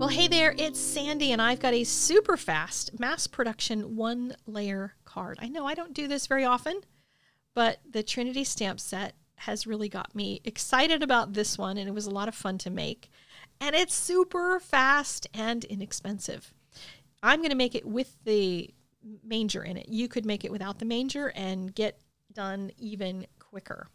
Well, hey there, it's Sandy, and I've got a super fast mass production one layer card. I know I don't do this very often, but the Trinity stamp set has really got me excited about this one, and it was a lot of fun to make. And it's super fast and inexpensive. I'm going to make it with the manger in it. You could make it without the manger and get done even quicker.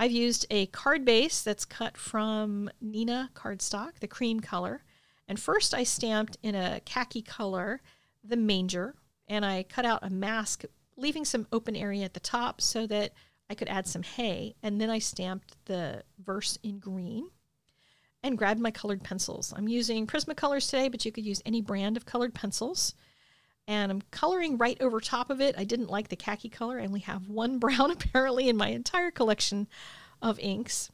I've used a card base that's cut from Nina cardstock, the cream color. And first I stamped in a khaki color the manger, and I cut out a mask, leaving some open area at the top so that I could add some hay. And then I stamped the verse in green and grabbed my colored pencils. I'm using Prismacolors today, but you could use any brand of colored pencils. And I'm coloring right over top of it. I didn't like the khaki color. I only have one brown apparently in my entire collection of inks,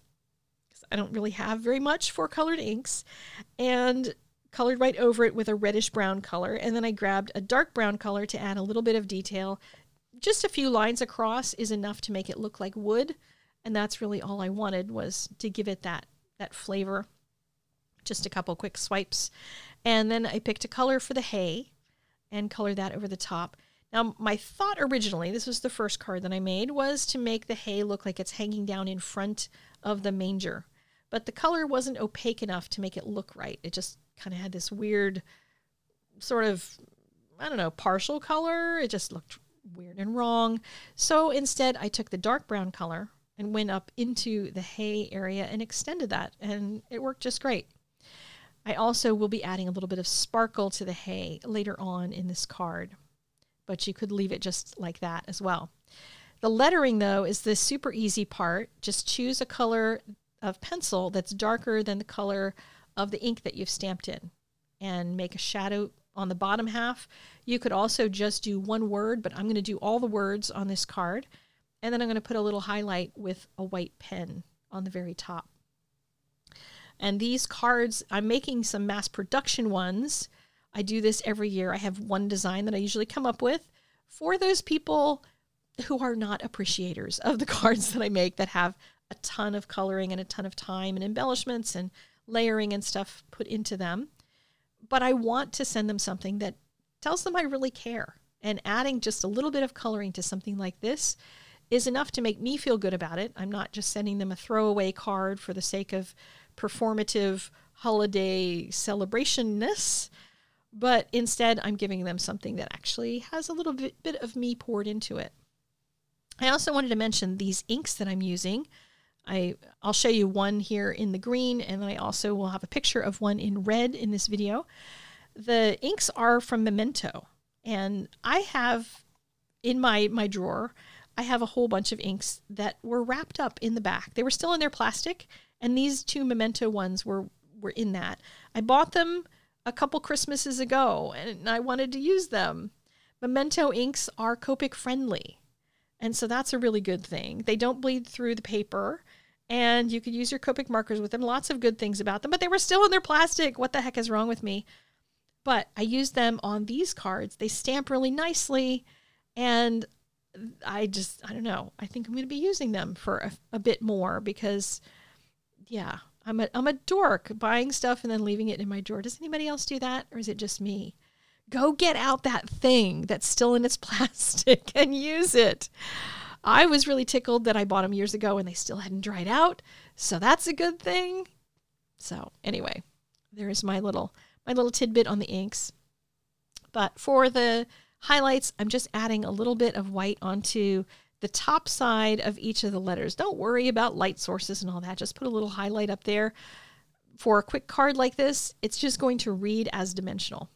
because I don't really have very much for colored inks. And colored right over it with a reddish brown color. And then I grabbed a dark brown color to add a little bit of detail. Just a few lines across is enough to make it look like wood. And that's really all I wanted, was to give it that flavor. Just a couple quick swipes. And then I picked a color for the hay and colored that over the top. Now, my thought originally, this was the first card that I made, was to make the hay look like it's hanging down in front of the manger. But the color wasn't opaque enough to make it look right. It just kind of had this weird sort of, I don't know, partial color. It just looked weird and wrong. So instead, I took the dark brown color and went up into the hay area and extended that, and it worked just great. I also will be adding a little bit of sparkle to the hay later on in this card, but you could leave it just like that as well. The lettering, though, is the super easy part. Just choose a color of pencil that's darker than the color of the ink that you've stamped in and make a shadow on the bottom half. You could also just do one word, but I'm going to do all the words on this card, and then I'm going to put a little highlight with a white pen on the very top. And these cards, I'm making some mass production ones. I do this every year. I have one design that I usually come up with for those people who are not appreciators of the cards that I make, that have a ton of coloring and a ton of time and embellishments and layering and stuff put into them. But I want to send them something that tells them I really care. And adding just a little bit of coloring to something like this is enough to make me feel good about it. I'm not just sending them a throwaway card for the sake of performative holiday celebration-ness, but instead I'm giving them something that actually has a little bit of me poured into it. I also wanted to mention these inks that I'm using. I'll show you one here in the green, and then I also will have a picture of one in red in this video. The inks are from Memento, and I have in my drawer, I have a whole bunch of inks that were wrapped up in the back. They were still in their plastic, and these two Memento ones were in that. I bought them a couple Christmases ago, and I wanted to use them. Memento inks are Copic friendly, and so that's a really good thing. They don't bleed through the paper, and you could use your Copic markers with them. Lots of good things about them, but they were still in their plastic. What the heck is wrong with me? But I used them on these cards. They stamp really nicely, and I don't know. I think I'm going to be using them for a bit more, because, yeah, I'm a dork buying stuff and then leaving it in my drawer. Does anybody else do that, or is it just me? Go get out that thing that's still in its plastic and use it. I was really tickled that I bought them years ago and they still hadn't dried out, so that's a good thing. So anyway, there's my little tidbit on the inks. But for the highlights, I'm just adding a little bit of white onto the top side of each of the letters. Don't worry about light sources and all that. Just put a little highlight up there. For a quick card like this, it's just going to read as dimensional.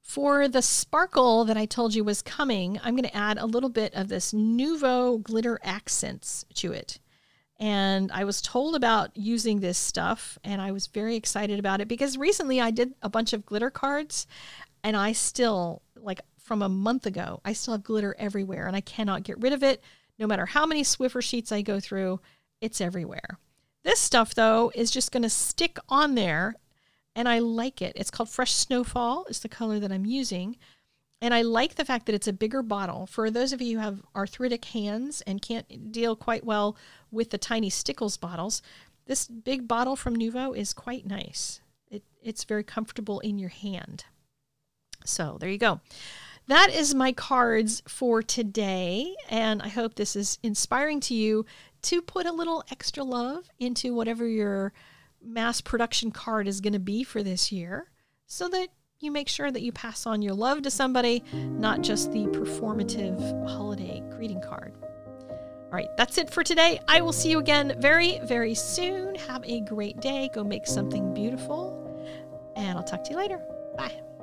For the sparkle that I told you was coming, I'm going to add a little bit of this Nuvo Glitter Accents to it. And I was told about using this stuff, and I was very excited about it, because recently I did a bunch of glitter cards, and I still, like from a month ago, I still have glitter everywhere, and I cannot get rid of it. No matter how many Swiffer sheets I go through, it's everywhere. This stuff, though, is just going to stick on there, and I like it. It's called Fresh Snowfall. It's the color that I'm using. And I like the fact that it's a bigger bottle. For those of you who have arthritic hands and can't deal quite well with the tiny Stickles bottles, this big bottle from Nuvo is quite nice. It's very comfortable in your hand. So there you go. That is my cards for today, and I hope this is inspiring to you to put a little extra love into whatever your mass production card is going to be for this year, so that you make sure that you pass on your love to somebody, not just the performative holiday greeting card. All right, that's it for today. I will see you again very, very soon. Have a great day. Go make something beautiful, and I'll talk to you later. Bye.